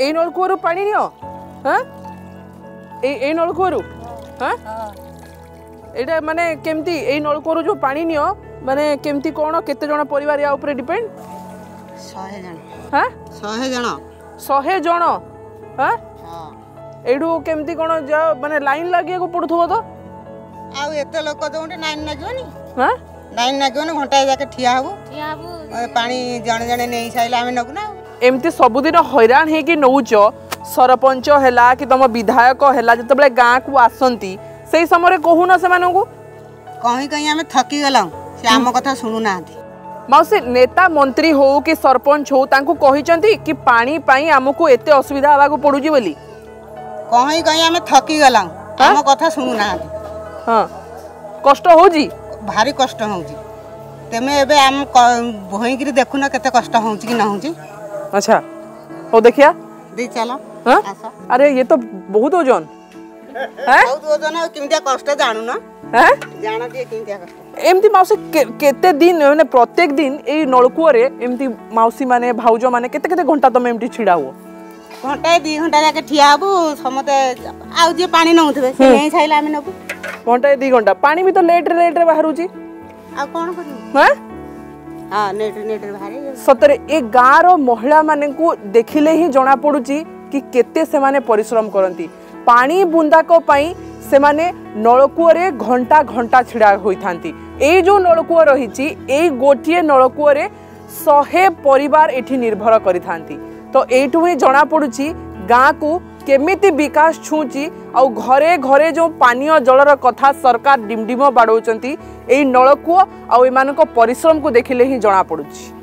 ए नलकूर पानी नियो ए नलकूर हाँ एटा माने केमती ए नलकूर जो पानी नियो माने केमती कोन केते जण परिवार या ऊपर डिपेंड 100 जण हां 100 जण हां एडू केमती कोन माने लाइन लागिया को पडथबो तो आ एते लोक जोंटे लाइन लागियोनी हां लाइन लागियोनी घंटा जाके ठिया हबो पानी जण जण नै साइला आमे नगु ना एमती सबुदिन हैरान है कि नौच सरपंच है कि तुम विधायक है जो गाँ को आसती से समय कहून से कहीं कहीं आम थकीगला आम कथा शुणुना मौसी नेता मंत्री हो कि सरपंच हो कि पानी पाई आमको एत असुविधा हाँ पड़ी बोली कहीं कहीं आम थकीगला आम कथा शुणुना हाँ कष्ट हो भारी कष्ट हो तेमे एबे आम भईकि देखुना केते कष्ट हो कि न हो अच्छा ओ देखिया दे चला हां अरे ये तो बहुत ओजन हैं बहुत ओजन है किमिया कष्ट जानु ना हैं जाना दिए किमिया कष्ट एमती मौसी केते दिन माने प्रत्येक दिन ए नलकुआ रे एमती मौसी माने भाउजो माने केते घंटा तमे एमती छिडा हो घंटा 2 घंटा जाके ठिया हबु समते आ जे पानी नउथबे से नै छाइला हम नबु घंटा 2 घंटा पानी भी तो लेट रे बाहरु छी आ कोन करू हैं नेट भारे सतरे ए गाँव महिला माने को देखिले ही जना पड़ुची कि केते से माने परिश्रम करती पानी बुंदा को पाई से माने नलकूअरे घंटा घंटा छिड़ा होइथांती ए जो नलकूअ रहिची ए गोटिए नलकूअरे 100 परिवार एठी निर्भर करिथांती तो एठू ही जना पड़ुची गाँ को केमिति विकास छुँची आ घरे घरे जो पानीय जलर कथा सरकार डिमडिम बाड़ौंती नलकूआ आउ एमानक परिश्रम को देखिले ही जना पड़ुची।